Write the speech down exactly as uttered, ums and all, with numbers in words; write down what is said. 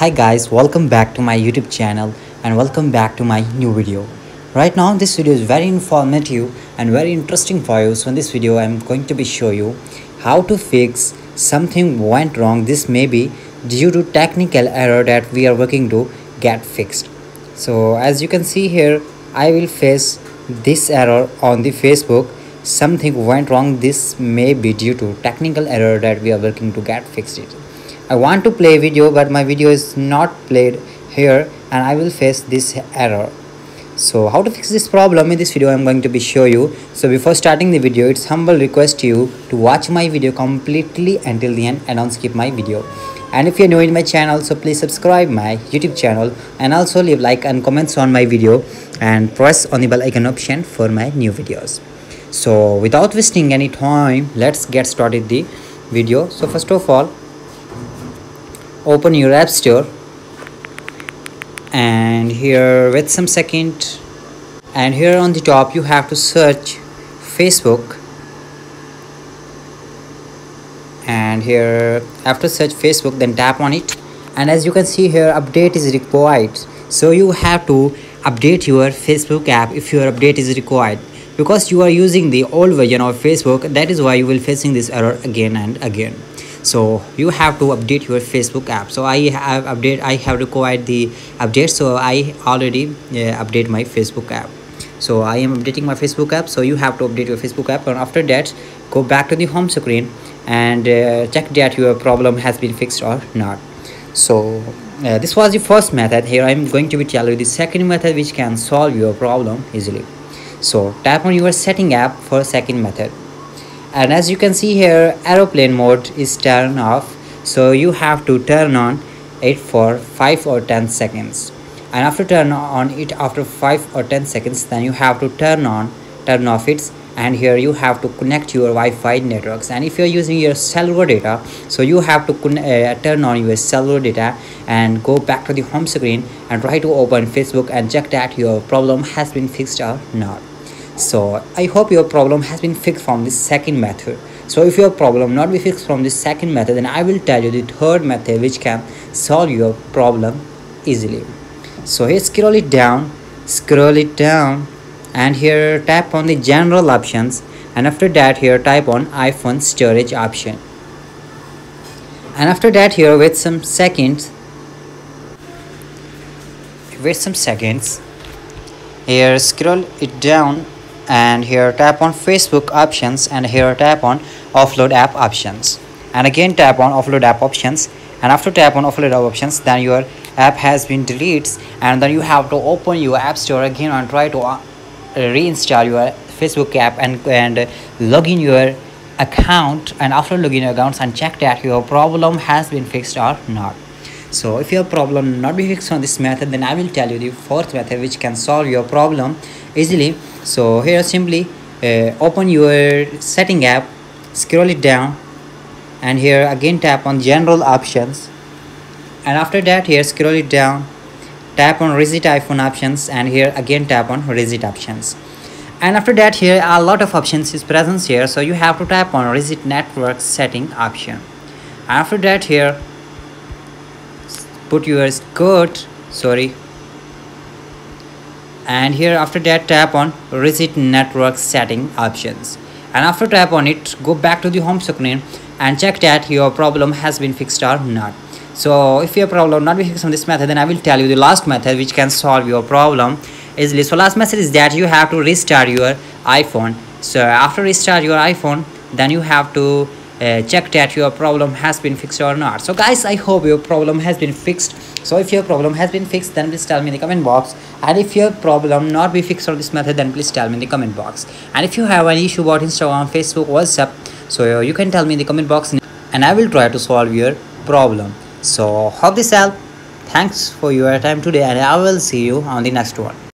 Hi guys, welcome back to my YouTube channel and welcome back to my new video. Right now this video is very informative and very interesting for you. So in this video I'm going to be show you how to fix something went wrong. This may be due to technical error that we are working to get fixed. So as you can see here, I will face this error on the Facebook. Something went wrong. This may be due to technical error that we are working to get fixed it. I want to play video, but my video is not played here and I will face this error. So how to fix this problem in this video I'm going to be show you. So before starting the video, it's humble request to you to watch my video completely until the end and don't skip my video. And if you're new in my channel, so please subscribe my YouTube channel and also leave like and comments on my video and press on the bell icon option for my new videos. So without wasting any time, let's get started the video. So first of all, open your App Store and here wait some second, and here on the top you have to search Facebook, and here after search Facebook then tap on it, and as you can see here update is required. So you have to update your Facebook app if your update is required, because you are using the old version of Facebook. That is why you will facing this error again and again. So you have to update your Facebook app. So I have update I have required the update, so I already uh, update my Facebook app. So I am updating my Facebook app. So you have to update your Facebook app, and after that go back to the home screen and uh, check that your problem has been fixed or not. So uh, this was the first method. Here I am going to be telling you the second method which can solve your problem easily. So tap on your setting app for second method. And as you can see here, aeroplane mode is turned off, so you have to turn on it for five or ten seconds, and after turn on it after five or ten seconds then you have to turn on turn off it. And here you have to connect your Wi-Fi networks, and if you're using your cellular data, so you have to uh, turn on your cellular data and go back to the home screen and try to open Facebook and check that your problem has been fixed or not. So I hope your problem has been fixed from this second method. So if your problem not be fixed from this second method, then I will tell you the third method which can solve your problem easily. So here scroll it down, scroll it down, and here tap on the general options, and after that here type on iPhone storage option, and after that here wait some seconds wait some seconds here scroll it down, and here tap on Facebook options, and here tap on offload app options, and again tap on offload app options, and after tap on offload app options then your app has been deleted, and then you have to open your App Store again and try to reinstall your Facebook app and, and log in your account, and after logging your accounts and check that your problem has been fixed or not. So if your problem not be fixed on this method, then I will tell you the fourth method which can solve your problem easily. So here simply uh, open your setting app, scroll it down, and here again tap on general options, and after that here scroll it down, tap on reset iPhone options, and here again tap on reset options, and after that here a lot of options is present here, so you have to tap on reset network setting option, and after that here put your code sorry and here after that tap on reset network setting options, and after tap on it go back to the home screen and check that your problem has been fixed or not. So if your problem not be fixed on this method, then I will tell you the last method which can solve your problem easily. So last method is that you have to restart your iPhone. So after restart your iPhone, then you have to uh, check that your problem has been fixed or not. So guys, I hope your problem has been fixed. So if your problem has been fixed, then please tell me in the comment box, and if your problem not be fixed on this method, then please tell me in the comment box. And if you have any issue about Instagram, Facebook, WhatsApp, so you can tell me in the comment box and I will try to solve your problem. So hope this helped. Thanks for your time today and I will see you on the next one.